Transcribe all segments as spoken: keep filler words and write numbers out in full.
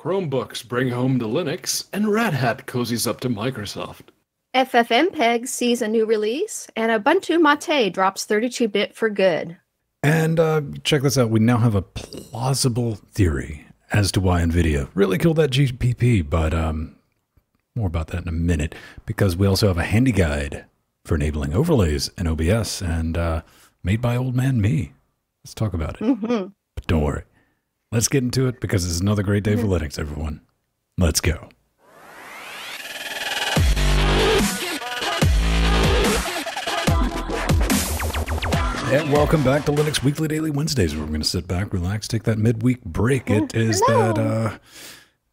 Chromebooks bring home to Linux, and Red Hat cozies up to Microsoft. FFmpeg sees a new release, and Ubuntu Mate drops thirty-two bit for good. And uh, check this out. We now have a plausible theory as to why NVIDIA really killed that G P P, but um, more about that in a minute, because we also have a handy guide for enabling overlays in O B S, and uh, made by old man me. Let's talk about it. Mm-hmm. But don't worry. Let's get into it, because it's another great day for Linux, everyone. Let's go. And welcome back to Linux Weekly Daily Wednesdays, where we're going to sit back, relax, take that midweek break. It is Hello. that uh,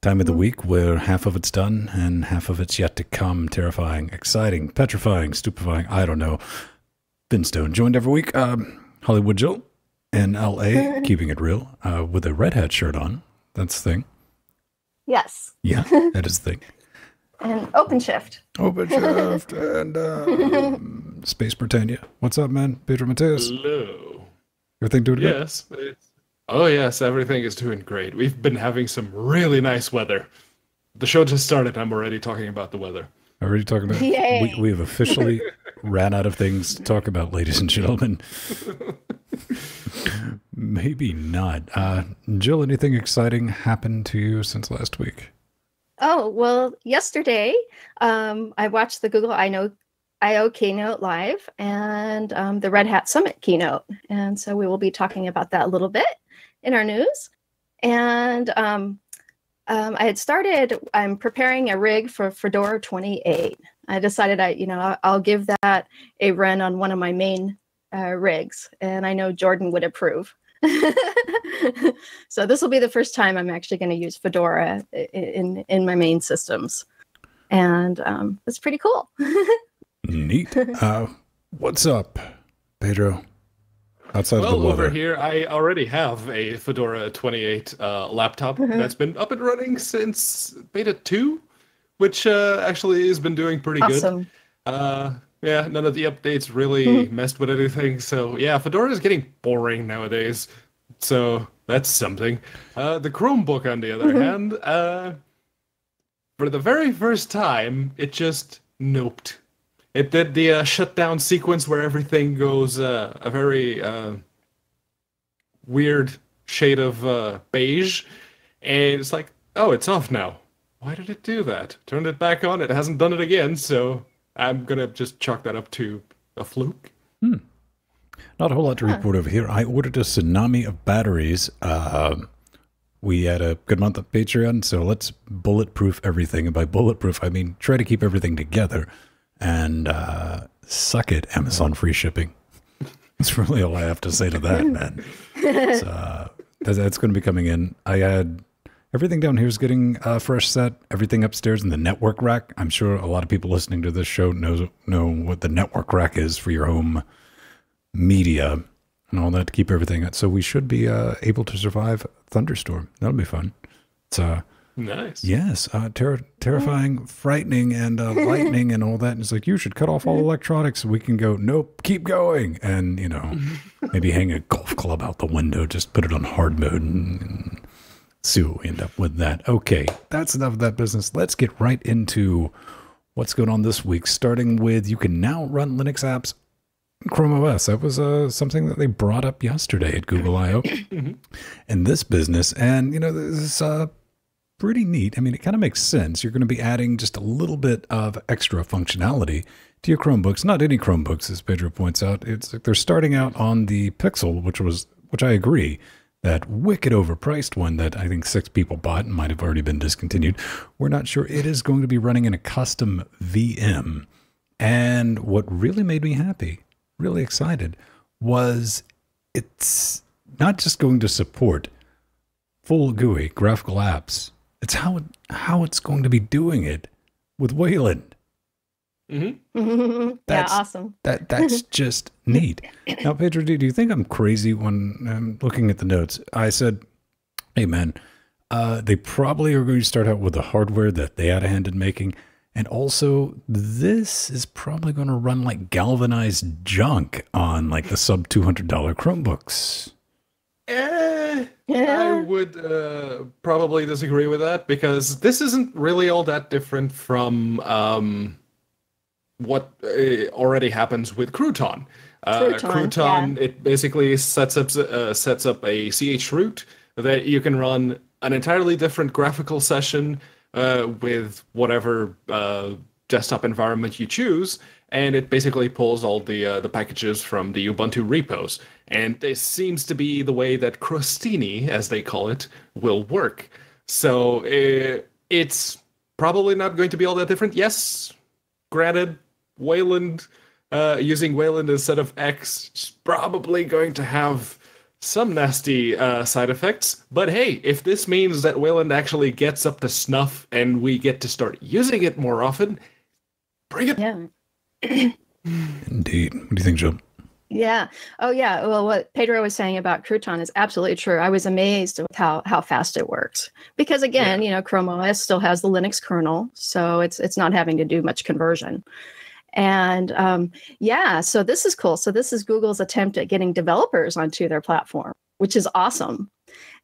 time of the week where half of it's done and half of it's yet to come. Terrifying, exciting, petrifying, stupefying, I don't know. Finstone joined every week. Um, Hollywood Jill. In L A, keeping it real, uh, with a Red Hat shirt on. That's the thing. Yes. Yeah, that is the thing. And OpenShift. OpenShift and uh, um, Space Britannia. What's up, man? Pedro Mateus. Hello. Everything doing good? Yes. It's, oh, yes. Everything is doing great. We've been having some really nice weather. The show just started. And I'm already talking about the weather. Already talking about Yay. We, we have officially ran out of things to talk about, ladies and gentlemen. Maybe not. Uh, Jill, anything exciting happened to you since last week? Oh, well, yesterday um, I watched the Google I O keynote live and um, the Red Hat Summit keynote. And so we will be talking about that a little bit in our news. And um, um, I had started, I'm preparing a rig for Fedora twenty-eight. I decided I, you know, I'll give that a run on one of my main Uh, rigs, and I know Jordan would approve. So this will be the first time I'm actually going to use Fedora in in my main systems, and um, it's pretty cool. Neat. Uh, what's up, Pedro? Outside well, of the weather. Over here, I already have a Fedora twenty-eight uh, laptop mm-hmm. that's been up and running since beta two, which uh, actually has been doing pretty awesome. good. Uh, Yeah, none of the updates really mm-hmm. messed with anything. So yeah, Fedora is getting boring nowadays. So that's something. Uh, the Chromebook, on the other mm-hmm. hand, uh, for the very first time, it just noped. It did the uh, shutdown sequence where everything goes uh, a very uh, weird shade of uh, beige. And it's like, oh, it's off now. Why did it do that? Turned it back on. It hasn't done it again, so I'm going to just chalk that up to a fluke. Hmm. Not a whole lot to report over here. I ordered a tsunami of batteries. Uh, we had a good month of Patreon, so let's bulletproof everything. And by bulletproof, I mean try to keep everything together. And uh, suck it, Amazon free shipping. That's really all I have to say to that, man. So, uh, that's going to be coming in. I had... Everything down here is getting uh, fresh set. Everything upstairs in the network rack. I'm sure a lot of people listening to this show knows, know what the network rack is for your home media and all that to keep everything up. So we should be uh, able to survive a thunderstorm. That'll be fun. It's, uh, nice. Yes. Uh, ter terrifying, frightening, and uh, lightning and all that. And it's like, you should cut off all electronics. We can go, nope, keep going. And, you know, maybe hang a golf club out the window. Just put it on hard mode and... and see what we end up with that. Okay, that's enough of that business. Let's get right into what's going on this week, starting with you can now run Linux apps in Chrome O S. That was uh, something that they brought up yesterday at Google I O in this business. And, you know, this is uh, pretty neat. I mean, it kind of makes sense. You're going to be adding just a little bit of extra functionality to your Chromebooks. Not any Chromebooks, as Pedro points out. It's like they're starting out on the Pixel, which was, which I agree, that wicked overpriced one that I think six people bought and might have already been discontinued. We're not sure. It is going to be running in a custom V M. And what really made me happy, really excited, was it's not just going to support full G U I graphical apps. It's how, it, how it's going to be doing it with Wayland. Mm-hmm. That's, yeah, awesome. that that's just neat. Now, Pedro, do you think I'm crazy when I'm looking at the notes? I said, "Hey, man, uh, they probably are going to start out with the hardware that they had a hand in making, and also this is probably going to run like galvanized junk on like the sub two hundred dollar Chromebooks." Eh, Eh, yeah. I would uh, probably disagree with that, because this isn't really all that different from um, what uh, already happens with Crouton. Uh, Crouton, Crouton yeah. It basically sets up uh, sets up a C H root that you can run an entirely different graphical session uh, with whatever uh, desktop environment you choose, and it basically pulls all the uh, the packages from the Ubuntu repos. And this seems to be the way that Crostini, as they call it, will work. So uh, it's probably not going to be all that different. Yes, granted, Wayland... Uh, using Wayland instead of X is probably going to have some nasty uh, side effects. But hey, if this means that Wayland actually gets up to snuff and we get to start using it more often, bring it. Yeah. Indeed. What do you think, Joe? Yeah. Oh, yeah. Well, what Pedro was saying about Crouton is absolutely true. I was amazed with how, how fast it works. Because again, yeah. you know, Chrome O S still has the Linux kernel, so it's it's not having to do much conversion. And um, yeah, so this is cool. So this is Google's attempt at getting developers onto their platform, which is awesome.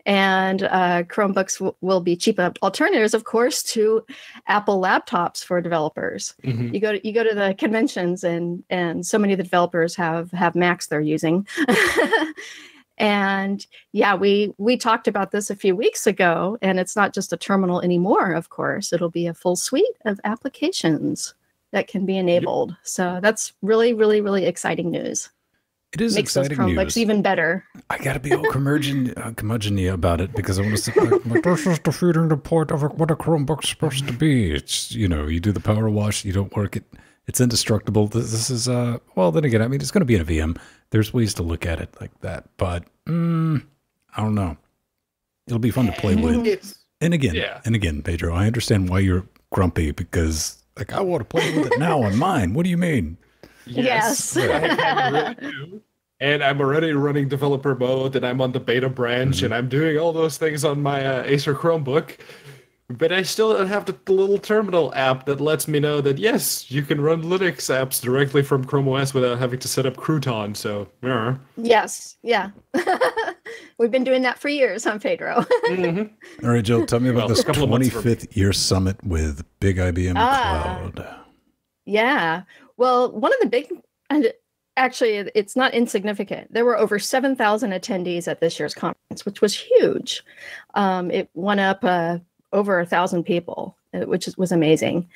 And uh, Chromebooks w- will be cheap alternatives, of course, to Apple laptops for developers. Mm-hmm. You go to you go to the conventions, and and so many of the developers have have Macs they're using. And yeah, we we talked about this a few weeks ago, and it's not just a terminal anymore. Of course, it'll be a full suite of applications that can be enabled. So that's really, really, really exciting news. It is Makes exciting those news. Makes Chromebooks even better. I got to be all curmudgeon, uh, curmudgeon-y about it, because I want to sit back and like, this is the feeding the point of what a Chromebook's supposed to be. It's, you know, you do the power wash, you don't work it. It's indestructible. This, this is, uh, well, then again, I mean, it's going to be in a V M. There's ways to look at it like that, but mm, I don't know. It'll be fun to play with. It's, and again, yeah. and again, Pedro, I understand why you're grumpy, because... Like, I want to play with it now on mine. What do you mean? Yes. yes. I really do. And I'm already running developer mode, and I'm on the beta branch, mm-hmm. and I'm doing all those things on my uh, Acer Chromebook. But I still don't have the little terminal app that lets me know that, yes, you can run Linux apps directly from Chrome O S without having to set up Crouton. So, yeah. Yes, yeah. We've been doing that for years, huh, Pedro? Mm-hmm. All right, Jill, tell me about well, this twenty-fifth year summit with Big I B M ah, Cloud. Yeah. Well, one of the big... and actually, it's not insignificant. There were over seven thousand attendees at this year's conference, which was huge. Um, it went up... Uh, over a thousand people, which was amazing.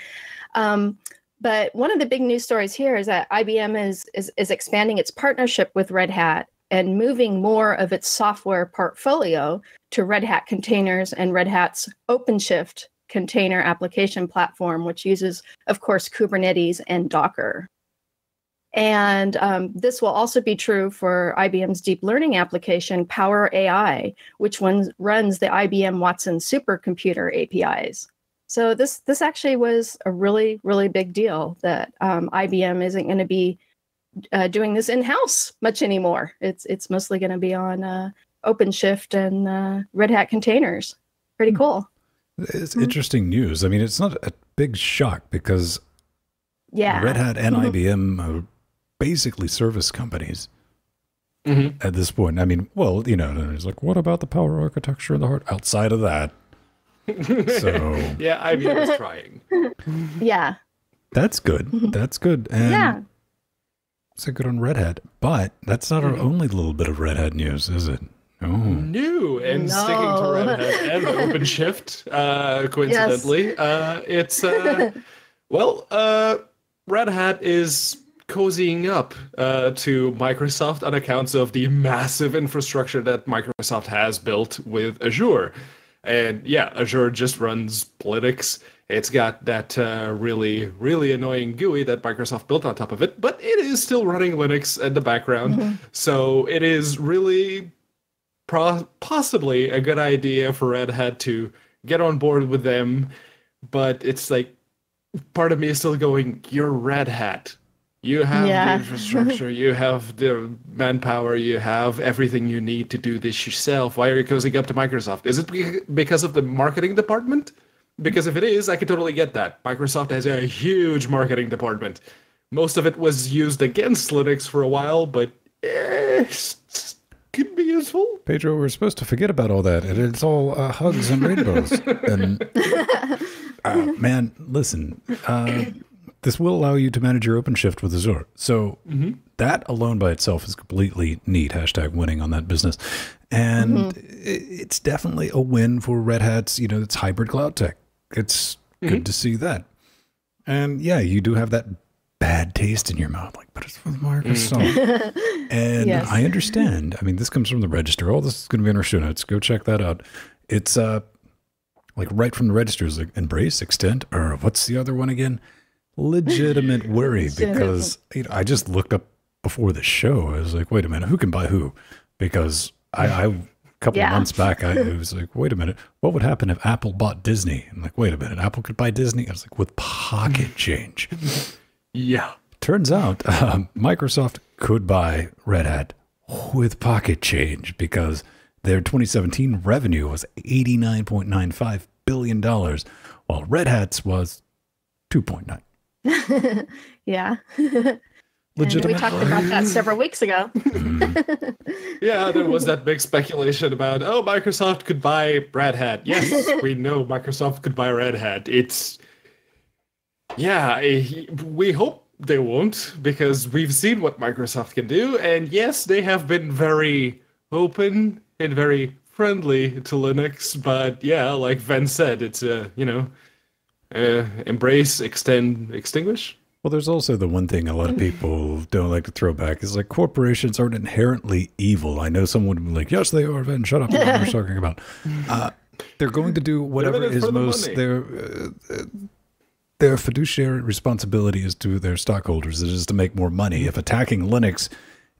Um, but one of the big news stories here is that I B M is, is is expanding its partnership with Red Hat and moving more of its software portfolio to Red Hat containers and Red Hat's OpenShift container application platform, which uses, of course, Kubernetes and Docker. And um, this will also be true for I B M's deep learning application, Power A I, which one runs the I B M Watson supercomputer A P Is. So this this actually was a really, really big deal that um, I B M isn't going to be uh, doing this in-house much anymore. It's it's mostly going to be on uh, OpenShift and uh, Red Hat containers. Pretty cool. It's mm-hmm. interesting news. I mean, it's not a big shock because yeah. Red Hat and mm-hmm. I B M are basically service companies mm-hmm. at this point. I mean, well, you know, it's like, what about the power architecture and the heart outside of that? So yeah, I B M is trying. Yeah. That's good. That's good. And yeah. So good on Red Hat. But that's not mm-hmm. our only little bit of Red Hat news, is it? Oh. New and no. sticking to Red Hat and OpenShift, uh, coincidentally. Yes. Uh, it's, uh, well, uh, Red Hat is cozying up uh, to Microsoft on accounts of the massive infrastructure that Microsoft has built with Azure. And yeah, Azure just runs Linux. It's got that uh, really, really annoying G U I that Microsoft built on top of it, but it is still running Linux in the background. Mm-hmm. So it is really pro- possibly a good idea for Red Hat to get on board with them, but it's like, part of me is still going, you're Red Hat. You have yeah. the infrastructure, you have the manpower, you have everything you need to do this yourself. Why are you cozying up to Microsoft? Is it because of the marketing department? Because if it is, I could totally get that. Microsoft has a huge marketing department. Most of it was used against Linux for a while, but eh, can be useful. Pedro, we're supposed to forget about all that. And it's all uh, hugs and rainbows. And, uh, man, listen, uh, this will allow you to manage your OpenShift with Azure. So mm-hmm. that alone by itself is completely neat. Hashtag winning on that business. And mm-hmm. it's definitely a win for Red Hat's, you know, it's hybrid cloud tech. It's mm-hmm. good to see that. And yeah, you do have that bad taste in your mouth, like, but it's with Microsoft. Mm. And yes. I understand. I mean, this comes from the register. All this is going to be in our show notes. Go check that out. It's uh, like right from the registers, like embrace, extent, or what's the other one again? Legitimate worry. Because you know, I just looked up before the show. I was like, wait a minute, who can buy who? Because I, I a couple yeah. of months back, I, I was like, wait a minute, what would happen if Apple bought Disney? I'm like, wait a minute, Apple could buy Disney? I was like, with pocket change. Yeah. Turns out um, Microsoft could buy Red Hat with pocket change because their twenty seventeen revenue was eighty-nine point nine five billion dollars, while Red Hat's was two point nine. Yeah. Legitimate. We talked about that several weeks ago. Mm. Yeah, there was that big speculation about, oh, Microsoft could buy Red Hat. Yes, we know Microsoft could buy Red Hat. It's... Yeah, we hope they won't, because we've seen what Microsoft can do. And yes, they have been very open and very friendly to Linux. But yeah, like Ven said, it's a, you know, uh, embrace, extend, extinguish. Well, there's also the one thing a lot of people don't like to throw back is like corporations aren't inherently evil. I know someone would be like, yes, they are, Ven, shut up. What are you talking about? Uh, they're going to do whatever is the most... their. Uh, uh, Their fiduciary responsibility is to their stockholders. It is to make more money. If attacking Linux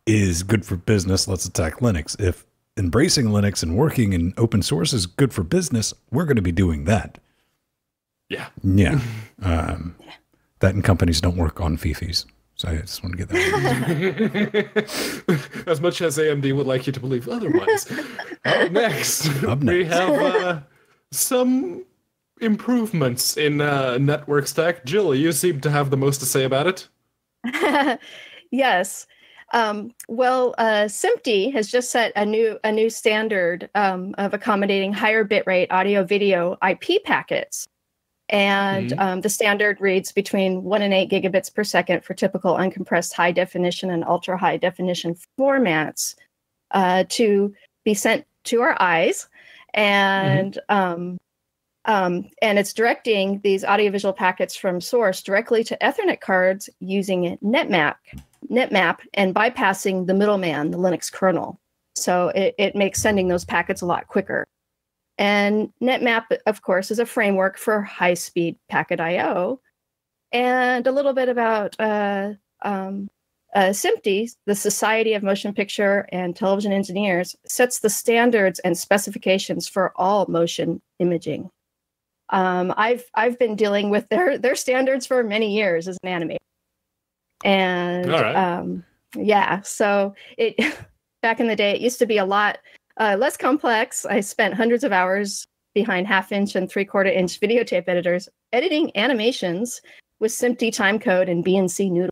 is good for business, let's attack Linux. If embracing Linux and working in open source is good for business, we're going to be doing that. Yeah. Yeah. Um, yeah. That and companies don't work on fifis. So I just want to get that. As much as A M D would like you to believe otherwise. Up next, Up next. we have uh, some... improvements in uh, network stack. Jill, you seem to have the most to say about it. Yes. Um, well, uh, S M P T E has just set a new a new standard um, of accommodating higher bitrate audio-video I P packets, and mm-hmm. um, the standard reads between one and eight gigabits per second for typical uncompressed high definition and ultra high definition formats uh, to be sent to our eyes, and. Mm-hmm. Um, Um, and it's directing these audiovisual packets from source directly to Ethernet cards using NetMap, NetMap and bypassing the middleman, the Linux kernel. So it, it makes sending those packets a lot quicker. And NetMap, of course, is a framework for high-speed packet I O. And a little bit about uh, um, uh, S M P T E, the Society of Motion Picture and Television Engineers, sets the standards and specifications for all motion imaging. Um, I've I've been dealing with their their standards for many years as an animator, and right. um, yeah. So it back in the day, it used to be a lot uh, less complex. I spent hundreds of hours behind half inch and three quarter inch videotape editors editing animations with S M P T E timecode and B N C Noodle.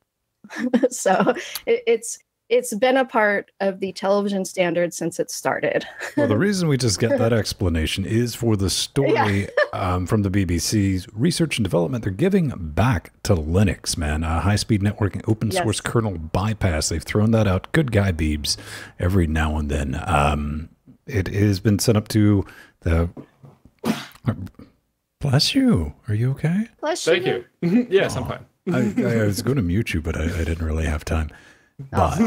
So it, it's. It's been a part of the television standard since it started. Well, the reason we just get that explanation is for the story yeah. um, from the B B C's research and development. They're giving back to Linux, man. Uh, high-speed networking, open yes. source kernel bypass. They've thrown that out. Good guy, Beebs, every now and then. Um, it has been set up to the... Uh, bless you. Are you okay? Bless you. Thank you. you. Yes, oh, I'm fine. I, I was going to mute you, but I, I didn't really have time. But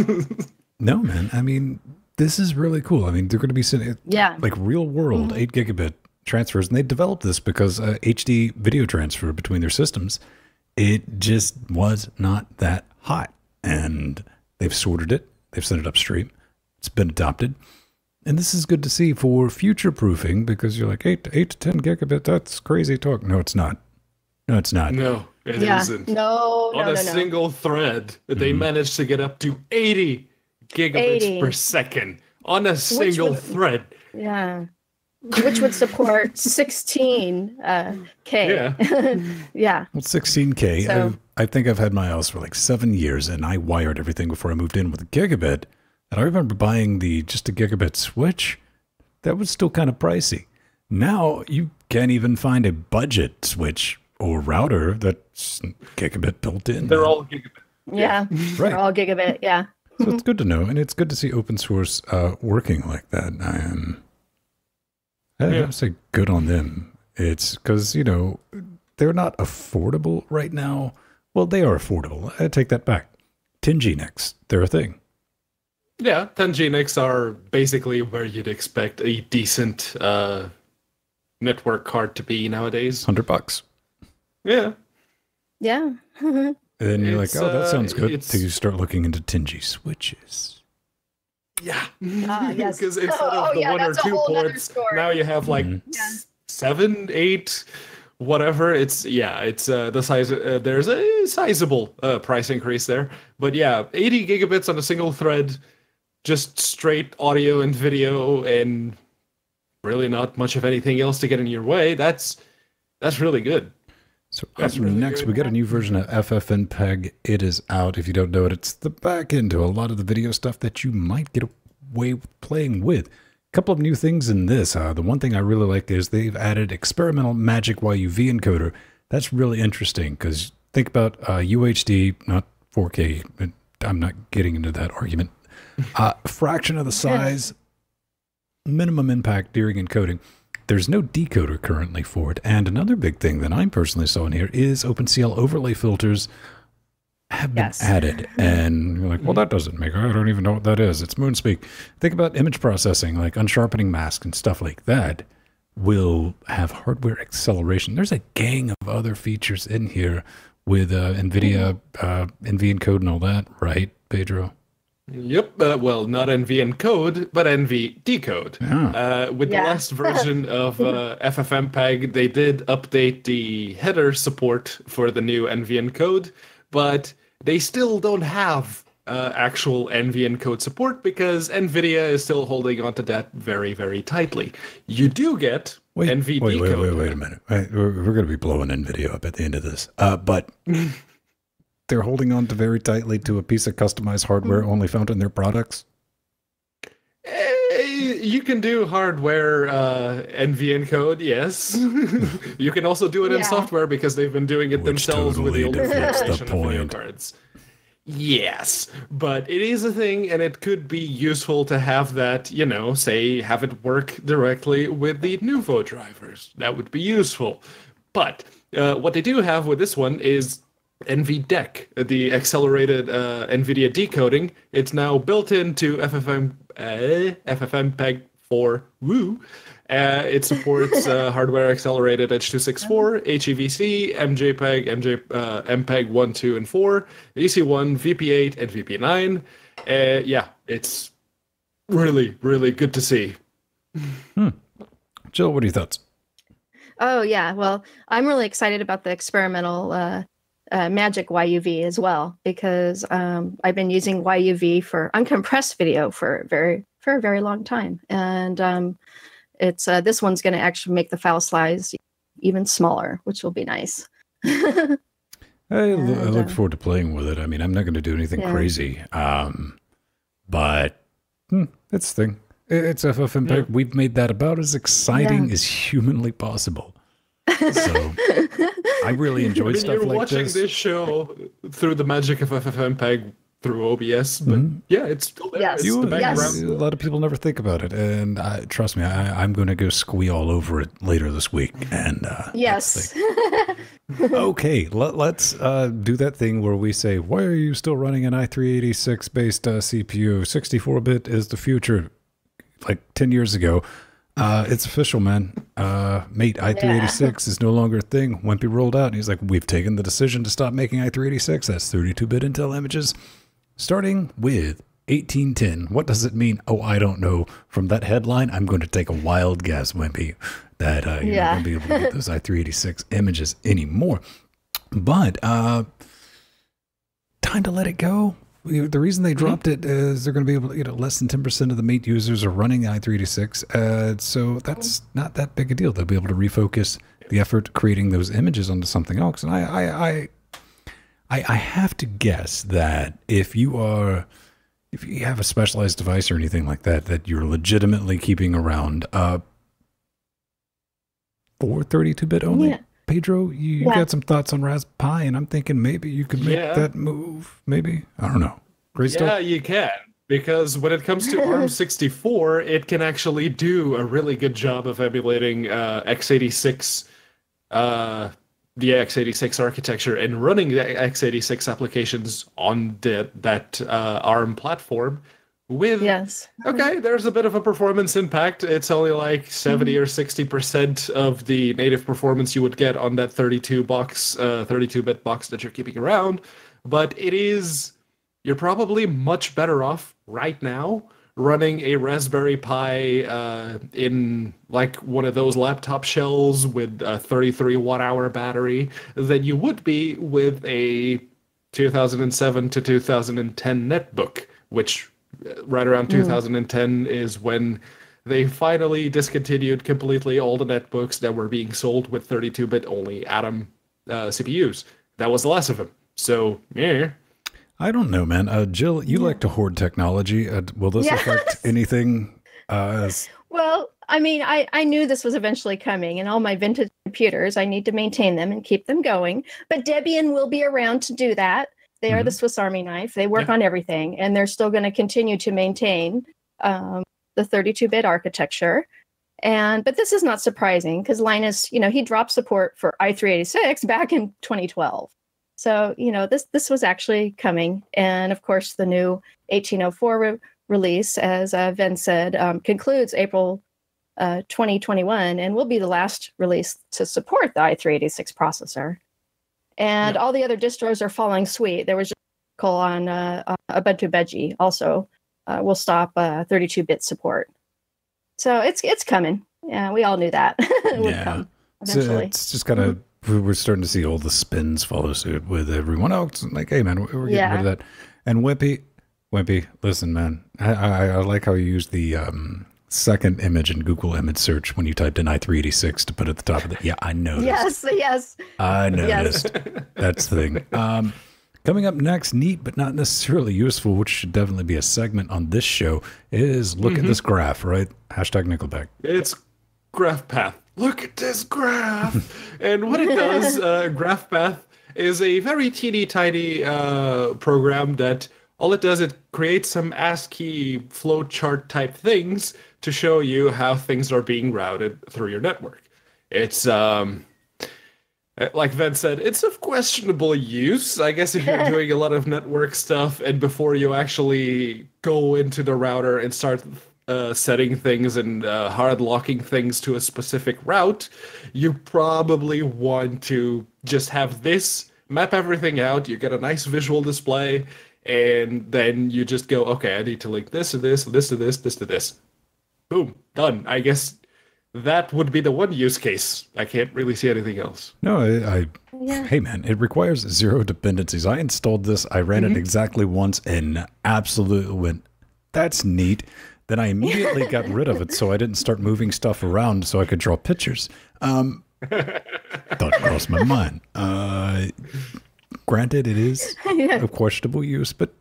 no, man, I mean, this is really cool. I mean, they're going to be sending yeah. like real world mm-hmm. eight gigabit transfers. And they developed this because uh, H D video transfer between their systems, it just was not that hot. And they've sorted it. They've sent it upstream. It's been adopted. And this is good to see for future proofing, because you're like, eight, eight to ten gigabit, that's crazy talk. No, it's not. No, it's not. No. It yeah. isn't. No, On no, a no, no. single thread, they mm-hmm. managed to get up to eighty gigabits eighty. per second on a single would, thread. Yeah, which would support sixteen K. Uh, yeah. yeah. Well, sixteen K. So, I, I think I've had my house for like seven years, and I wired everything before I moved in with a gigabit. And I remember buying the just a gigabit switch. That was still kind of pricey. Now you can't even find a budget switch or router that's gigabit built in. They're all gigabit. Yeah, yeah. Right. They're all gigabit, yeah. So it's good to know, and it's good to see open source uh, working like that. I am, I yeah. would say good on them. It's because, you know, they're not affordable right now. Well, they are affordable. I take that back. ten G N I Cs, they're a thing. Yeah, ten G N I Cs are basically where you'd expect a decent uh, network card to be nowadays. one hundred bucks. Yeah. Yeah. And then you're it's, like, oh, that sounds good. So you start looking into ten G switches. Yeah. Uh, yes. Because instead oh, of the yeah, one or two ports, now you have like mm-hmm. yeah. seven, eight, whatever. It's yeah, it's uh, the size. Uh, there's a sizable uh, price increase there. But yeah, eighty gigabits on a single thread, just straight audio and video, and really not much of anything else to get in your way. That's that's really good. So up really next, good. we get a new version of FFmpeg. It is out. If you don't know it, it's the back end to a lot of the video stuff that you might get away with playing with. A couple of new things in this. Uh, the one thing I really like is they've added experimental Magic Y U V encoder. That's really interesting because think about uh, U H D, not four K. I'm not getting into that argument. Uh, fraction of the size, minimum impact during encoding. There's no decoder currently for it. And another big thing that I personally saw in here is OpenCL overlay filters have been yes. added. And you're like, well, that doesn't make, I don't even know what that is. It's moonspeak. Think about image processing, like unsharpening mask and stuff like that will have hardware acceleration. There's a gang of other features in here with uh, NVIDIA, uh, NVENC and all that, right, Pedro? Yep. Uh, well, not NVENC, but NVDEC. Yeah. Uh, with yeah. the last version of uh, FFmpeg, they did update the header support for the new NVENC, but they still don't have uh, actual NVENC support because NVIDIA is still holding onto that very, very tightly. You do get wait, NVDEC. Wait, wait, wait, wait a minute. Wait, we're we're going to be blowing NVIDIA up at the end of this, uh, but... They're holding on to very tightly to a piece of customized hardware only found in their products? You can do hardware uh, NVENC code, yes. You can also do it yeah. in software because they've been doing it Which themselves totally with the older generation of video cards. Yes, but it is a thing, and it could be useful to have that, you know, say, have it work directly with the Nouveau drivers. That would be useful. But uh, what they do have with this one is NVDEC, the accelerated uh, NVIDIA decoding. It's now built into FFM, uh, FFmpeg four. Woo! Uh, it supports uh, hardware accelerated H two sixty-four, H E V C, MJPEG, MJ, uh, MPEG one, two, and four, E C one, V P eight, and V P nine. Uh, yeah, it's really, really good to see. Hmm. Jill, what are your thoughts? Oh, yeah. Well, I'm really excited about the experimental... Uh... Uh, Magic Y U V as well, because um, I've been using Y U V for uncompressed video for very for a very long time, and um, it's uh, this one's going to actually make the file size even smaller, which will be nice. I, and, I look uh, forward to playing with it. I mean, I'm not going to do anything yeah. crazy, um, but hmm, it's the thing. It's FFmpeg. Yeah. We've made that about as exciting yeah. as humanly possible. So I really enjoyed I mean, stuff you're like watching this. this show through the magic of FFmpeg through O B S, but mm-hmm. yeah, it's still there. Yes. It's you, the yes. A lot of people never think about it, and I, trust me, I, I'm going to go squee all over it later this week. And uh, yes, okay, let, let's uh, do that thing where we say, "Why are you still running an i three eighty-six based uh, C P U? sixty-four bit is the future." Like ten years ago. Uh, it's official, man. Uh, mate, i three eighty-six yeah. is no longer a thing. Wimpy rolled out, and he's like, we've taken the decision to stop making i three eighty-six. That's thirty-two bit Intel images. Starting with eighteen ten. What does it mean? Oh, I don't know. From that headline, I'm going to take a wild guess, Wimpy, that uh, you're yeah. not going to be able to get those i three eighty-six images anymore. But uh, time to let it go. The reason they dropped it is they're going to be able to, you know, less than ten percent of the Mate users are running i three eighty-six. Uh, so that's not that big a deal. They'll be able to refocus the effort creating those images onto something else. And I, I, I, I, I have to guess that if you are if you have a specialized device or anything like that, that you're legitimately keeping around, uh, for thirty-two bit only. Yeah. Pedro, you, you yeah. got some thoughts on Raspberry Pi, and I'm thinking maybe you could make yeah. that move. Maybe, I don't know. Great stuff. Yeah, you can, because when it comes to ARM sixty-four, it can actually do a really good job of emulating uh, x eighty-six, uh, the x eighty-six architecture, and running the x eighty-six applications on the, that uh, ARM platform. With yes, okay, there's a bit of a performance impact. It's only like seventy mm-hmm. or sixty percent of the native performance you would get on that thirty-two box, uh, thirty-two bit box that you're keeping around. But it is, you're probably much better off right now running a Raspberry Pi uh, in like one of those laptop shells with a thirty-three watt hour battery than you would be with a two thousand seven to two thousand ten netbook, which right around two thousand ten mm. is when they finally discontinued completely all the netbooks that were being sold with thirty-two bit only Atom uh, C P Us. That was the last of them. So, yeah. I don't know, man. Uh, Jill, you yeah. like to hoard technology. Uh, will this yes. affect anything? Uh, well, I mean, I, I knew this was eventually coming, and all my vintage computers, I need to maintain them and keep them going. But Debian will be around to do that. They are mm-hmm. the Swiss Army knife. They work yeah. on everything, and they're still going to continue to maintain um, the thirty-two bit architecture. And but this is not surprising, because Linus, you know, he dropped support for i three eighty-six back in twenty twelve. So, you know, this this was actually coming. And of course, the new eighteen oh four re release, as uh, Ven said, um, concludes April uh, twenty twenty-one, and will be the last release to support the i three eighty-six processor. And yeah. all the other distros are following suite. There was just an article on uh, Ubuntu Veggie also uh, will stop thirty-two bit uh, support. So it's it's coming. Yeah, we all knew that it would yeah. come eventually. So it's just kind of, we're starting to see all the spins follow suit with everyone else. I'm like, hey, man, we're getting yeah. rid of that. And Wimpy, Wimpy, listen, man, I, I, I like how you use the um, second image in Google image search when you typed in i three eighty-six to put at the top of the yeah I noticed. Yes, yes, I noticed. Yes. That's the thing. Um coming up next, neat but not necessarily useful, which should definitely be a segment on this show, is look mm-hmm. at this graph, right? Hashtag Nickelback. It's GraphPath. Look at this graph. And what it does, uh GraphPath is a very teeny tiny uh program that all it does, it creates some ASCII flowchart type things to show you how things are being routed through your network. It's, um, like Ven said, it's of questionable use. I guess if you're doing a lot of network stuff and before you actually go into the router and start uh, setting things and uh, hard locking things to a specific route, you probably want to just have this, map everything out, you get a nice visual display, and then you just go, okay, I need to link this to this, this to this, this to this. Boom, done. I guess that would be the one use case. I can't really see anything else. No, I, I yeah. hey man, it requires zero dependencies. I installed this, I ran mm-hmm. it exactly once and absolutely went, that's neat. Then I immediately got rid of it so I didn't start moving stuff around so I could draw pictures. Um, thought crossed my mind. Uh... Granted, it is of questionable use, but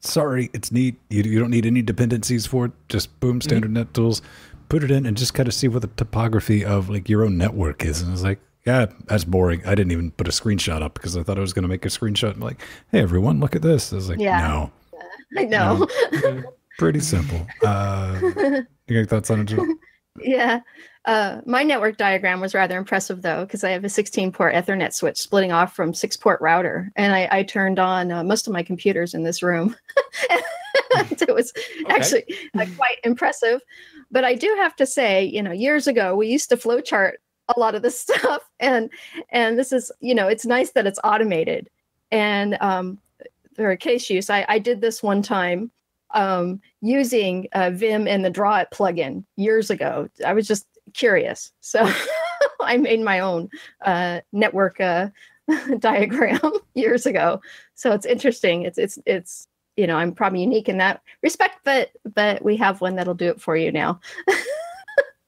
sorry, it's neat. You, you don't need any dependencies for it. Just boom, standard mm-hmm. net tools, put it in and just kind of see what the topography of like your own network is. And I was like, yeah, that's boring. I didn't even put a screenshot up because I thought I was going to make a screenshot. I'm like, hey, everyone, look at this. I was like, yeah. no. I know. No. Pretty simple. Uh, you got thoughts on it, Jill? Yeah. Uh, my network diagram was rather impressive, though, because I have a sixteen port Ethernet switch splitting off from six port router. And I, I turned on uh, most of my computers in this room. It was okay. actually uh, quite impressive. But I do have to say, you know, years ago, we used to flowchart a lot of this stuff. And and this is, you know, it's nice that it's automated. And um, for case use, I, I did this one time. Um, using uh, Vim and the Draw It plugin years ago. I was just curious. So I made my own uh, network uh, diagram years ago. So it's interesting. It's, it's, it's, you know, I'm probably unique in that respect, but, but we have one that'll do it for you now.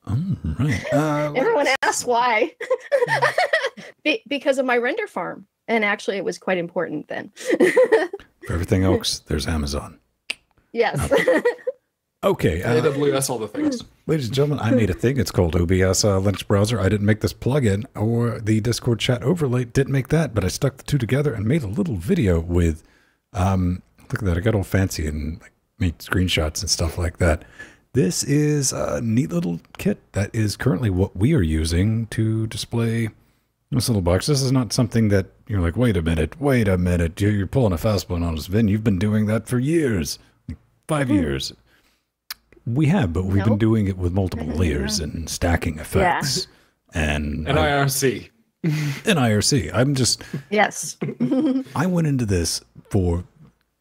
Right. uh, Everyone asks why. Be because of my render farm. And actually it was quite important then. For everything else, there's Amazon. Yes. Okay. Okay. Uh, A W S, all the things. Ladies and gentlemen, I made a thing. It's called O B S uh, Linux Browser. I didn't make this plugin or the Discord chat overlay. Didn't make that, but I stuck the two together and made a little video with, um, look at that. I got all fancy and like, made screenshots and stuff like that. This is a neat little kit that is currently what we are using to display this little box. This is not something that you're like, wait a minute, wait a minute. You're pulling a fast one on us, Vin. You've been doing that for years, like five years. We have, but we've nope. been doing it with multiple layers and stacking effects. Yeah. And, and uh, I R C. And I R C. I'm just... Yes. I went into this for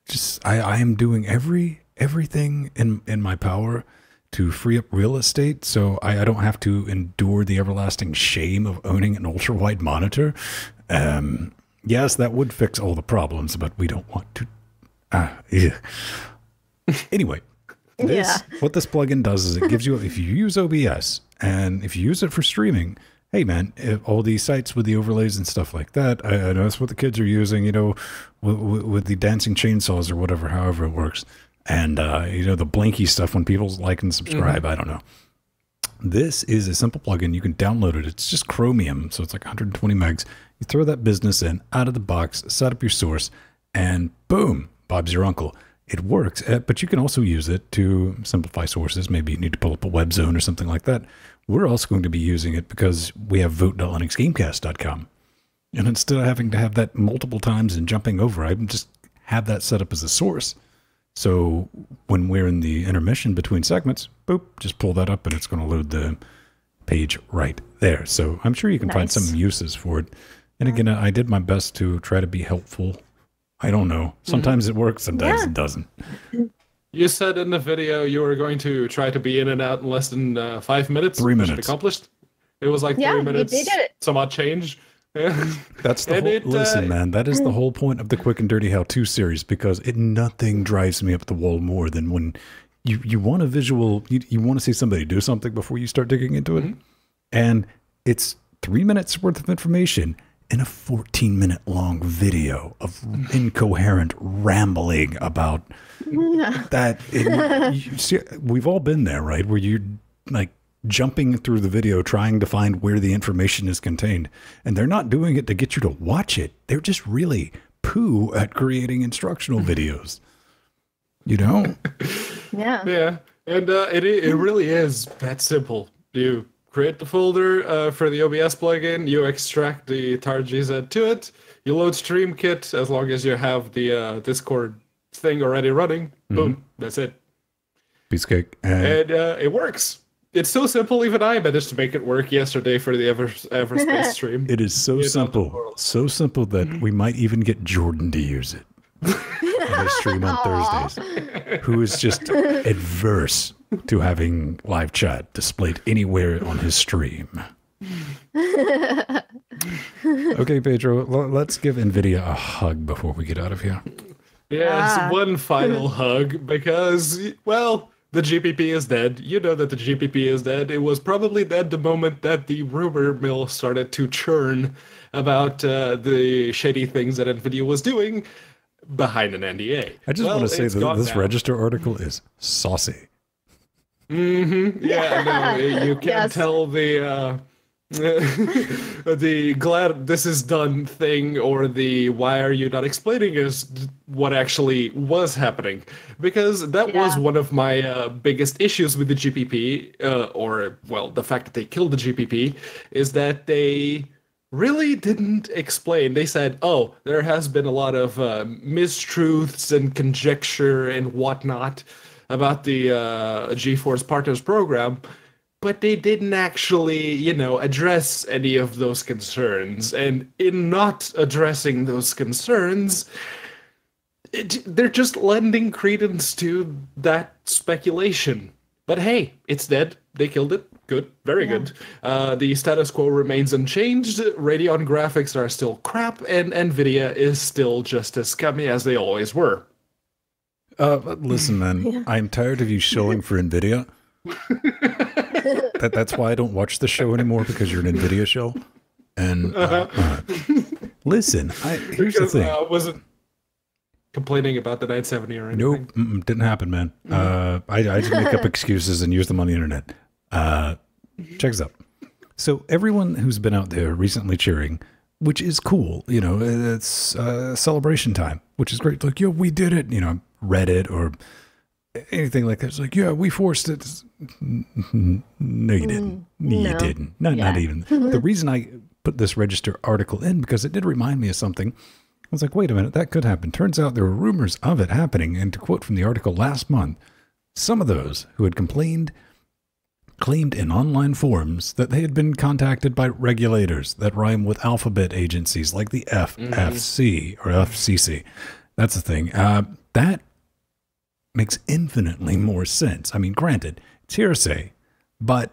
just... I, I am doing every everything in, in my power to free up real estate so I, I don't have to endure the everlasting shame of owning an ultra-wide monitor. Um, yes, that would fix all the problems, but we don't want to... Uh, yeah. Anyway... This, yeah. What this plugin does is it gives you, if you use O B S and if you use it for streaming, hey man, all these sites with the overlays and stuff like that, I, I know that's what the kids are using, you know, with, with the dancing chainsaws or whatever, however it works. And, uh, you know, the blinky stuff when people like and subscribe, mm-hmm. I don't know. This is a simple plugin. You can download it. It's just Chromium. So it's like one hundred twenty megs. You throw that business in out of the box, set up your source, and boom, Bob's your uncle. It works, but you can also use it to simplify sources. Maybe you need to pull up a web zone or something like that. We're also going to be using it because we have vote dot linux gamecast dot com. And instead of having to have that multiple times and jumping over, I just have that set up as a source. So when we're in the intermission between segments, boop, just pull that up and it's going to load the page right there. So I'm sure you can nice. find some uses for it. And again, I did my best to try to be helpful. I don't know. Sometimes mm-hmm. it works, sometimes yeah. it doesn't. You said in the video you were going to try to be in and out in less than uh, five minutes. Three minutes. It accomplished. It was like yeah, three minutes. They did it. Some odd change. That's the whole, it, listen, uh, man, that is the whole point of the Quick and Dirty How-To series, because it nothing drives me up the wall more than when you, you want a visual, you, you want to see somebody do something before you start digging into it. Mm-hmm. And it's three minutes worth of information in a fourteen minute long video of incoherent rambling about yeah. that. It, you see, we've all been there, right? Where you're like jumping through the video, trying to find where the information is contained. And they're not doing it to get you to watch it. They're just really poo at creating instructional videos, you know? Yeah. Yeah. And uh, it, it really is that simple. You create the folder uh, for the O B S plugin, you extract the tar G Z to it, you load StreamKit, as long as you have the uh, Discord thing already running, mm-hmm. boom, that's it. Piece of cake. Uh, and uh, it works. It's so simple, even I managed to make it work yesterday for the Ever, Everspace stream. It is so it's simple, so simple that mm-hmm. we might even get Jordan to use it. Their stream on Aww. Thursdays, who is just adverse to having live chat displayed anywhere on his stream. Okay, Pedro, let's give NVIDIA a hug before we get out of here. Yes, ah. one final hug, because, well, the G P P is dead. You know that the G P P is dead. It was probably dead the moment that the rumor mill started to churn about uh, the shady things that NVIDIA was doing behind an N D A. I just well, want to say that this now. Register article is saucy. Mm-hmm. Yeah, no, you can't yes. tell the uh, the glad this is done thing or the why are you not explaining is what actually was happening, because that yeah. was one of my uh, biggest issues with the G P P, uh, or well, the fact that they killed the G P P is that they really didn't explain. They said, oh, there has been a lot of uh, mistruths and conjecture and whatnot about the uh, GeForce Partners program, but they didn't actually, you know, address any of those concerns. And in not addressing those concerns, it, they're just lending credence to that speculation. But hey, it's dead. They killed it. Good. Very yeah. good. Uh, the status quo remains unchanged. Radeon graphics are still crap, and NVIDIA is still just as scummy as they always were. Uh, listen, man, yeah. I'm tired of you shilling for NVIDIA. that, that's why I don't watch the show anymore, because you're an NVIDIA shill. And uh, uh, listen, I, here's because the thing. I wasn't... complaining about the nine seventy or anything. Nope, mm-mm, didn't happen, man. Uh, I, I just make up excuses and use them on the internet. Uh, check this out. So everyone who's been out there recently cheering, which is cool, you know, it's uh, celebration time, which is great. Like, yo, we did it, you know, Reddit or anything like that. It's like, yeah, we forced it. No, you didn't. No. You didn't. Not, yeah. not even. The reason I put this register article in, because it did remind me of something. I was like, wait a minute, that could happen. Turns out there were rumors of it happening. And to quote from the article last month, some of those who had complained claimed in online forums that they had been contacted by regulators that rhyme with alphabet agencies like the F F C mm-hmm. or F C C. That's the thing. Uh, that makes infinitely more sense. I mean, granted, it's hearsay, but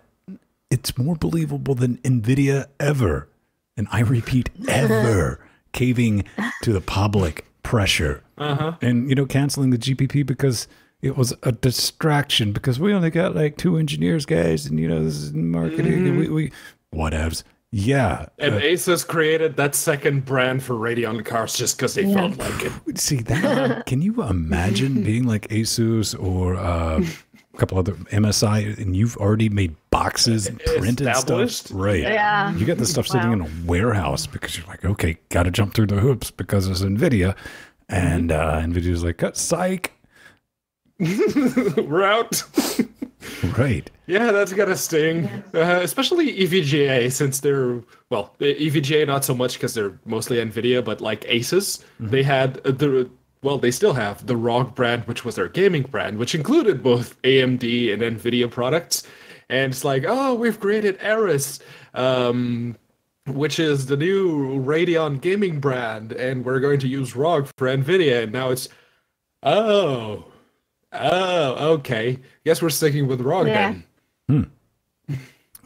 it's more believable than NVIDIA ever, and I repeat, ever, caving to the public pressure uh-huh. and, you know, canceling the G P P because it was a distraction, because we only got like two engineers, guys, and, you know, this is marketing, mm-hmm. and we, we, whatevs. Yeah. And uh, Asus created that second brand for Radeon cars just because they yeah. felt like it. See, that, can you imagine being like Asus or uh, a couple other M S I, and you've already made boxes and printed stuff? Right. Yeah. You got this stuff wow. sitting in a warehouse because you're like, okay, got to jump through the hoops because it's NVIDIA. And uh, NVIDIA's like, cut, psych. We're out. Right. Yeah, that's got to sting, uh, especially E V G A, since they're, well, E V G A not so much because they're mostly NVIDIA, but like Asus, mm-hmm. they had the, well, they still have the R O G brand, which was their gaming brand, which included both A M D and NVIDIA products. And it's like, oh, we've created Aris, um, which is the new Radeon gaming brand, and we're going to use R O G for NVIDIA. And now it's, oh... Oh, okay. Guess we're sticking with R O G yeah. then. Hmm.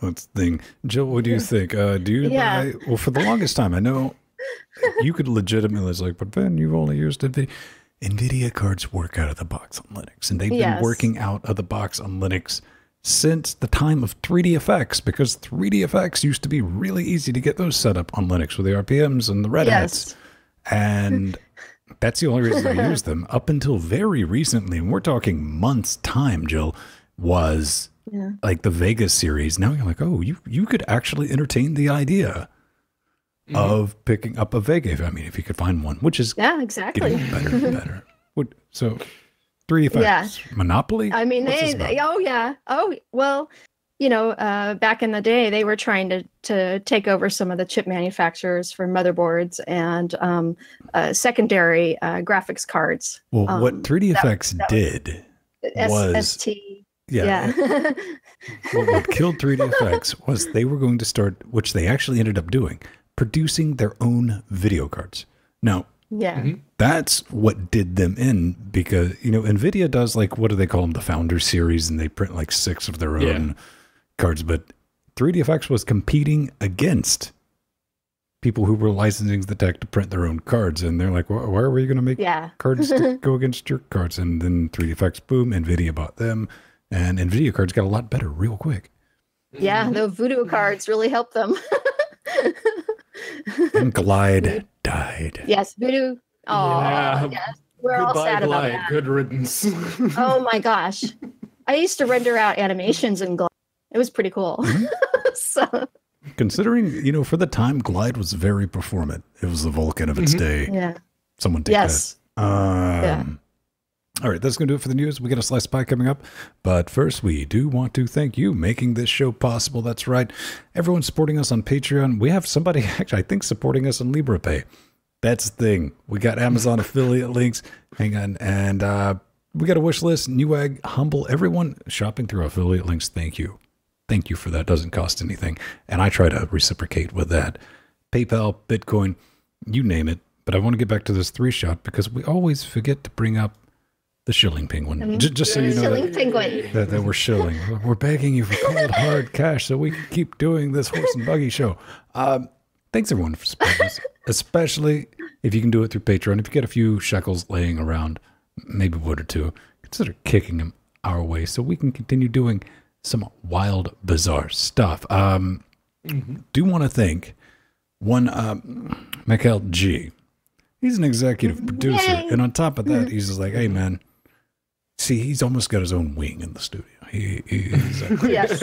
That's the thing. Jill, what do you think? Uh, do you? Yeah. I, well, for the longest time, I know you could legitimately like, but Ben, you've only used NVIDIA. NVIDIA cards work out of the box on Linux, and they've yes. been working out of the box on Linux since the time of three D F X, because three D F X used to be really easy to get those set up on Linux with the R P Ms and the Red Hats. Yes. And... that's the only reason I use them up until very recently. And we're talking months time, Jill, was yeah. like the Vegas series. Now you're like, oh, you, you could actually entertain the idea mm-hmm. of picking up a Vega. I mean, if you could find one, which is yeah, exactly. getting better and better. What, so three D F X, yeah. Monopoly? I mean, they, they, oh, yeah. Oh, well, you know, uh, back in the day, they were trying to, to take over some of the chip manufacturers for motherboards and um, uh, secondary uh, graphics cards. Well, um, what three D F X that, that did was... S S T. Yeah. yeah. What killed three D F X was they were going to start, which they actually ended up doing, producing their own video cards. Now, yeah, mm-hmm. that's what did them in, because, you know, NVIDIA does, like, what do they call them? The Founder Series, and they print, like, six of their own... Yeah. cards, but three D F X was competing against people who were licensing the tech to print their own cards, and they're like, well, why are we going to make yeah. cards to go against your cards? And then three D F X, boom, NVIDIA bought them, and NVIDIA cards got a lot better real quick. Yeah, the Voodoo cards really helped them. And Glide died. Yes, Voodoo. Oh, yeah. yes. We're Goodbye, all sad Glide. About that. Good riddance. Oh my gosh, I used to render out animations in Glide. It was pretty cool. Mm-hmm. So. Considering, you know, for the time, Glide was very performant. It was the Vulkan of its mm-hmm. day. Yeah. Someone take yes. that. Um, yeah. All right, that's going to do it for the news. We got a slice pie coming up. But first, we do want to thank you making this show possible. That's right. Everyone supporting us on Patreon. We have somebody, actually, I think, supporting us on LibrePay. That's the thing. We got Amazon affiliate links. Hang on. And uh, we got a wish list. Newegg, Humble, everyone shopping through our affiliate links. Thank you. Thank you for that. Doesn't cost anything. And I try to reciprocate with that. PayPal, Bitcoin, you name it. But I want to get back to this three shot because we always forget to bring up the shilling penguin. I mean, J just so you know shilling that, penguin. That, that we're shilling. We're begging you for cold, hard cash so we can keep doing this horse and buggy show. Um, thanks, everyone, for supporting us, especially if you can do it through Patreon. If you get a few shekels laying around, maybe one or two, consider kicking them our way so we can continue doing some wild, bizarre stuff. Um, mm-hmm. Do want to thank one, um, Michael G, He's an executive producer. Yay. And on top of that, he's just like, hey, man. See, he's almost got his own wing in the studio. He, he, he's that close. Yes.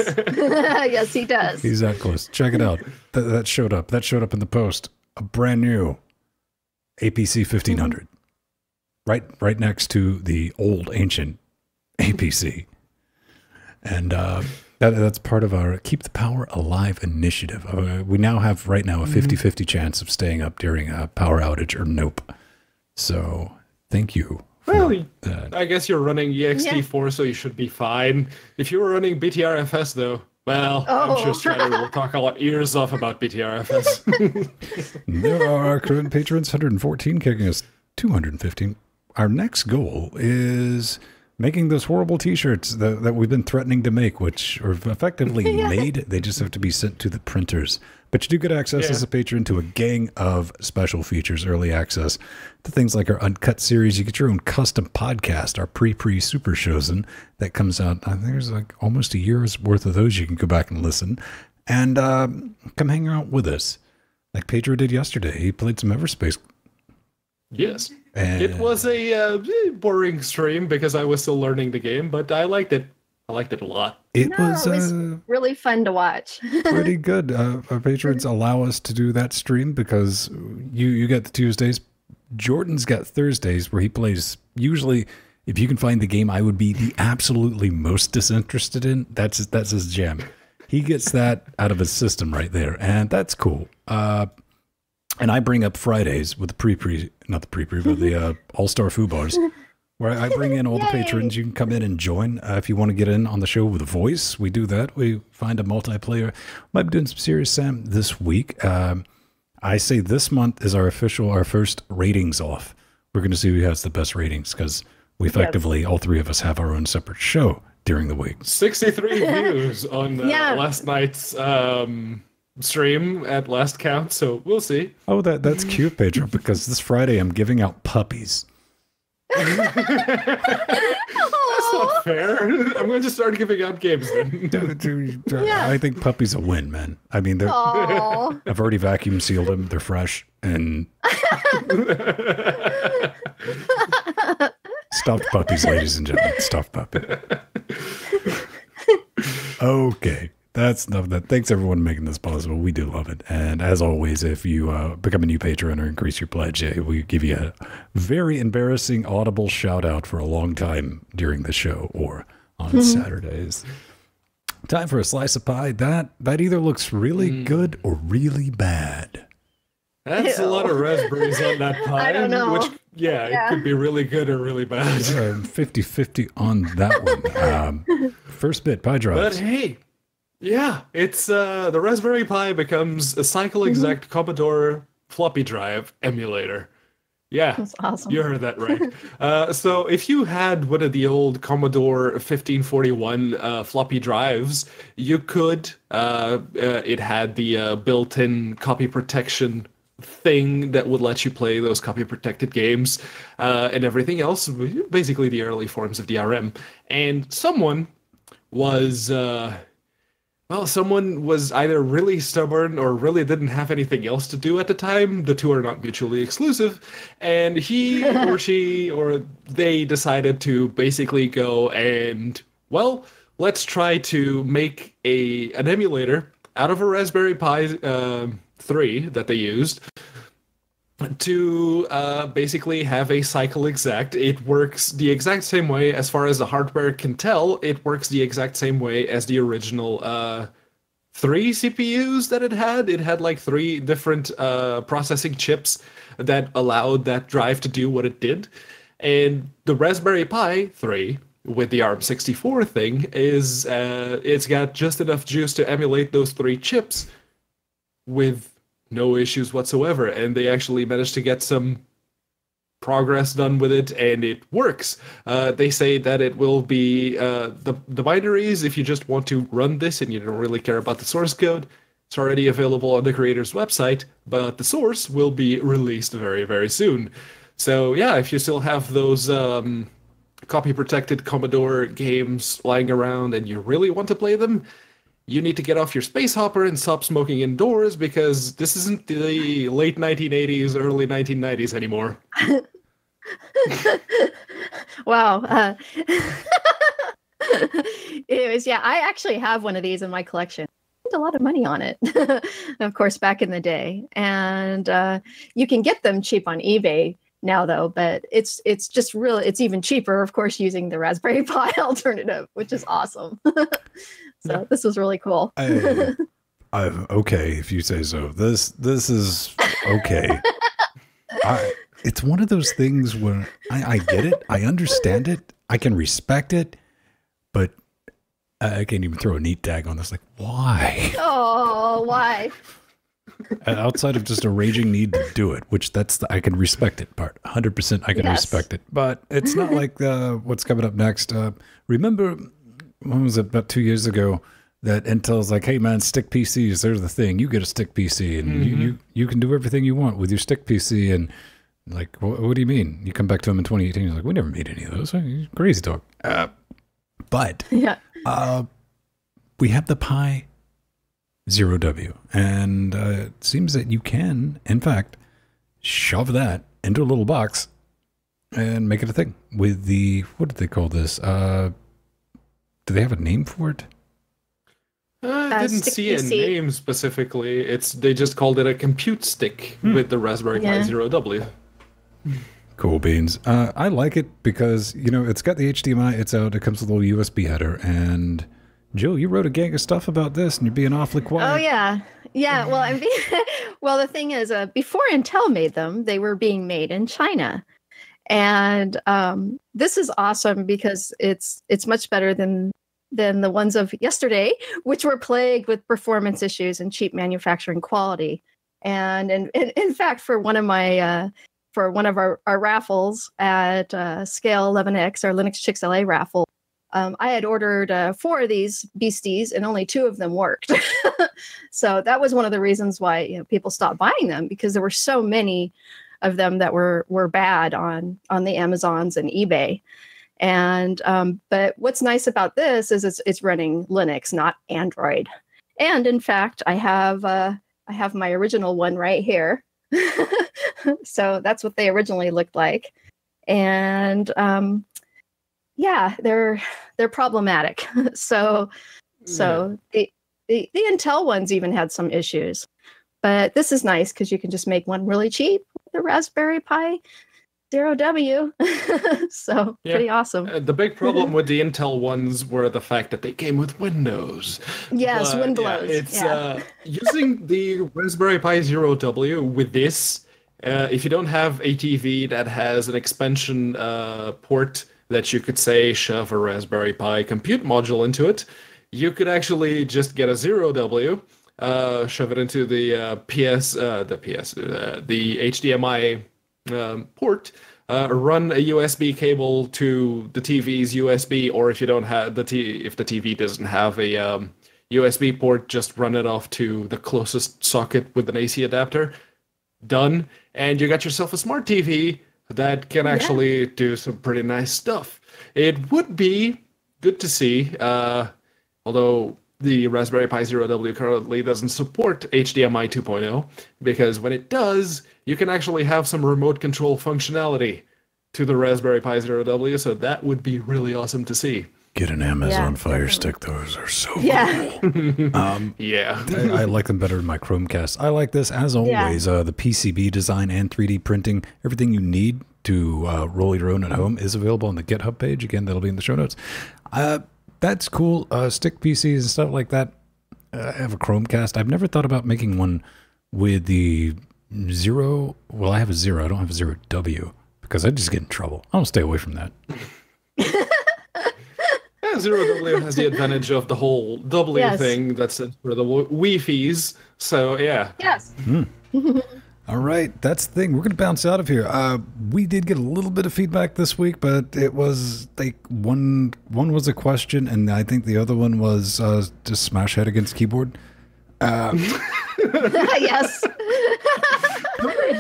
Yes, he does. He's that close. Check it out. That, that showed up. That showed up in the post. A brand new A P C fifteen hundred. Mm-hmm. Right, right next to the old ancient A P C. And uh, that, that's part of our Keep the Power Alive initiative. Uh, we now have right now a fifty fifty chance of staying up during a power outage or nope. So thank you. Well, that. I guess you're running E X T four, yeah. So you should be fine. If you were running B T R F S, though, well, oh. I'm sure Strider will talk a lot ears off about B T R F S. There are our current patrons, one hundred fourteen, kicking us two hundred fifteen. Our next goal is making those horrible T-shirts that, that we've been threatening to make, which are effectively yeah. made. They just have to be sent to the printers. But you do get access yeah. as a patron to a gang of special features, early access to things like our Uncut series. You get your own custom podcast, our pre-pre Super Chosen that comes out. I think there's like almost a year's worth of those. You can go back and listen and um, come hang out with us like Pedro did yesterday. He played some Everspace. Yes. And it was a uh, boring stream because I was still learning the game, but I liked it. I liked it a lot. It, no, was, it was uh, really fun to watch. Pretty good. Uh, our patrons allow us to do that stream because you, you get the Tuesdays. Jordan's got Thursdays where he plays. Usually, if you can find the game I would be the absolutely most disinterested in, that's, that's his jam. He gets that out of his system right there, and that's cool. Uh, And I bring up Fridays with the pre-pre, not the pre-pre, but the uh, all-star foobars, where I bring in all the patrons. You can come in and join uh, if you want to get in on the show with a voice. We do that. We find a multiplayer. Might be doing some Serious Sam this week. Um, I say this month is our official, our first ratings off. We're going to see who has the best ratings because we effectively, yes. all three of us, have our own separate show during the week. sixty-three views on uh, yeah. last night's... Um... stream at last count, so we'll see. Oh, that that's cute, Pedro, because this Friday I'm giving out puppies. That's not fair. I'm going to start giving out games then. Yeah. I think puppies will win, man. I mean, they're. Aww. I've already vacuum sealed them. They're fresh and stuffed puppies, ladies and gentlemen. Stuffed puppy. Okay. That's enough of that. Thanks, everyone, for making this possible. We do love it. And as always, if you uh, become a new patron or increase your pledge, we give you a very embarrassing audible shout-out for a long time during the show or on Saturdays. Time for a slice of pie. That that either looks really mm. good or really bad. That's Ew. a lot of raspberries on that pie. I don't know. Which, yeah, yeah, it could be really good or really bad. fifty fifty on that one. Um, first bit, pie drops. But hey... Yeah, it's uh, the Raspberry Pi becomes a cycle exact mm-hmm. Commodore floppy drive emulator. Yeah, that's awesome. You heard that right. uh, so if you had one of the old Commodore fifteen forty-one uh, floppy drives, you could. Uh, uh, it had the uh, built-in copy protection thing that would let you play those copy protected games uh, and everything else. Basically, the early forms of D R M. And someone was. Uh, Well, someone was either really stubborn or really didn't have anything else to do at the time. The two are not mutually exclusive. And he or she or they decided to basically go and, well, let's try to make a an emulator out of a Raspberry Pi uh, three that they used to uh, basically have a cycle exact. It works the exact same way, as far as the hardware can tell, it works the exact same way as the original uh, three C P Us that it had. It had like three different uh, processing chips that allowed that drive to do what it did. And the Raspberry Pi three with the ARM sixty-four thing is, uh, it's got just enough juice to emulate those three chips with no issues whatsoever, and they actually managed to get some progress done with it, and it works. Uh, they say that it will be uh, the, the binaries, if you just want to run this and you don't really care about the source code, it's already available on the creator's website, but the source will be released very, very soon. So yeah, if you still have those um, copy-protected Commodore games lying around and you really want to play them, you need to get off your space hopper and stop smoking indoors because this isn't the late nineteen eighties, early nineteen nineties anymore. Wow. Uh, anyways, yeah, I actually have one of these in my collection. I spent a lot of money on it, of course, back in the day. And uh, you can get them cheap on eBay now, though, but it's it's just really, it's even cheaper, of course, using the Raspberry Pi alternative, which is awesome. So yeah. This was really cool. I, I'm okay, if you say so. This this is okay. I, it's one of those things where I, I get it. I understand it. I can respect it. But I can't even throw a neat tag on this. Like, why? Oh, why? Outside of just a raging need to do it, which that's the I can respect it part. one hundred percent I can yes. respect it. But it's not like uh, what's coming up next. Uh, remember, when was it, about two years ago, that Intel's like, hey, man, stick P Cs, they're the thing. You get a stick P C, and mm-hmm. you, you, you can do everything you want with your stick P C. And like, what, what do you mean? You come back to them in twenty eighteen, you're like, we never made any of those. Crazy talk. Uh, But yeah. uh, we have the Pi Zero W, and uh, it seems that you can, in fact, shove that into a little box and make it a thing with the, what did they call this? Uh, do they have a name for it? Uh, I didn't uh, see a see. name specifically. It's They just called it a compute stick hmm. with the Raspberry yeah. Pi Zero W. Cool beans. Uh, I like it because, you know, it's got the H D M I, it's out, it comes with a little U S B header, and Jill, you wrote a gang of stuff about this, and you're being awfully quiet. Oh, yeah. Yeah, well, I'm being, well, the thing is, uh, before Intel made them, they were being made in China. And um, this is awesome because it's it's much better than, than the ones of yesterday, which were plagued with performance issues and cheap manufacturing quality. And, and, and in fact, for one of my... Uh, for one of our, our raffles at uh, Scale eleven X, our Linux Chicks L A raffle, um, I had ordered uh, four of these beasties and only two of them worked. So that was one of the reasons why, you know, people stopped buying them, because there were so many of them that were were bad on, on the Amazons and eBay. And um, but what's nice about this is it's, it's running Linux, not Android. And in fact, I have uh, I have my original one right here. So that's what they originally looked like, and um, yeah, they're they're problematic. so so yeah. the, the the Intel ones even had some issues, but this is nice because you can just make one really cheap with the Raspberry Pi Zero W. So yeah. Pretty awesome. Uh, the big problem with the Intel ones were the fact that they came with Windows. Yes, uh, Windows. Yeah, it's yeah. Uh, using the Raspberry Pi Zero W with this. Uh, if you don't have a T V that has an expansion uh, port that you could say shove a Raspberry Pi compute module into it, you could actually just get a Zero W, uh, shove it into the uh, P S, uh, the P S, uh, the H D M I. Um, port, uh, run a U S B cable to the T V's U S B, or if you don't have the T, if the T V doesn't have a um, U S B port, just run it off to the closest socket with an A C adapter. Done, and you got yourself a smart T V that can actually yeah. do some pretty nice stuff. It would be good to see, uh, although the Raspberry Pi Zero W currently doesn't support H D M I two point oh, because when it does, you can actually have some remote control functionality to the Raspberry Pi Zero W, so that would be really awesome to see. Get an Amazon yeah, Fire Stick; those are so yeah. cool. Um, yeah, I, I like them better than my Chromecast. I like this as always. Yeah. Uh, the P C B design and three D printing, everything you need to uh, roll your own at home, is available on the GitHub page. Again, that'll be in the show notes. Uh, That's cool. Uh, stick P Cs and stuff like that. Uh, I have a Chromecast. I've never thought about making one with the Zero. Well, I have a Zero. I don't have a Zero W because I just get in trouble. I don't stay away from that. Yeah, Zero W has the advantage of the whole W yes. thing that's for the Wi-Fi's. So, yeah. Yes. Mm. All right. That's the thing. We're going to bounce out of here. Uh, we did get a little bit of feedback this week, but it was like one one was a question, and I think the other one was uh, just smash head against keyboard. Uh, yes.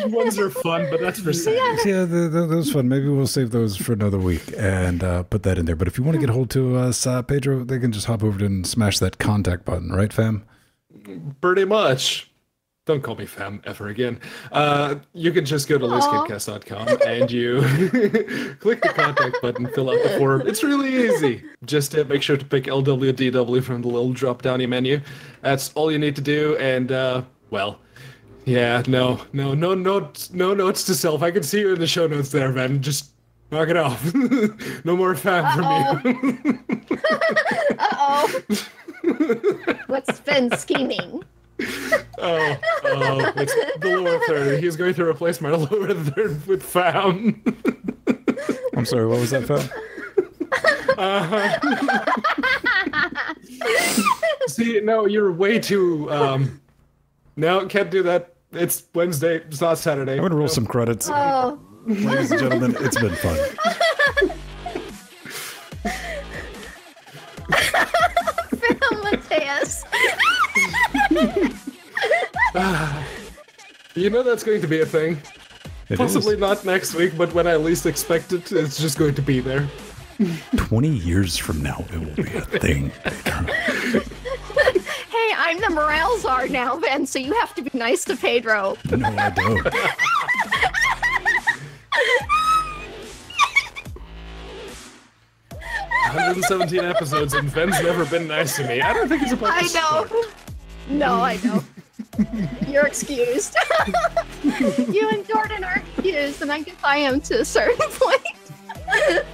Weird ones are fun, but that's for seconds. Yeah, yeah those fun. Maybe we'll save those for another week and uh, put that in there. But if you want to get a hold to us, uh, Pedro, they can just hop over and smash that contact button, right, fam? Pretty much. Don't call me fam ever again. Uh, you can just go to liz kidcast dot com and you click the contact button, fill out the form. It's really easy. Just uh, make sure to pick L W D W from the little drop-downy menu. That's all you need to do. And, uh, well, yeah, no, no, no notes, no notes to self. I can see you in the show notes there, man. Just knock it off. No more fam Uh-oh. from you. Uh-oh. What's been scheming? oh, oh, it's the lower third. He's going to replace my lower third with fam. I'm sorry, what was that, fam? Uh, see, no, you're way too... Um, no, can't do that. It's Wednesday. It's not Saturday. I'm going to roll no. some credits. Oh. Ladies and gentlemen, it's been fun. Fam Mateus. ah, you know that's going to be a thing. It Possibly is. Not next week, but when I least expect it, it's just going to be there. Twenty years from now, it will be a thing. Hey, I'm the morale czar now, Ben, so you have to be nice to Pedro. No, I don't. one hundred seventeen episodes, and Ben's never been nice to me. I don't think it's about to start. I know. No, I know. You're excused. You and Jordan are excused, and I guess I am to a certain point.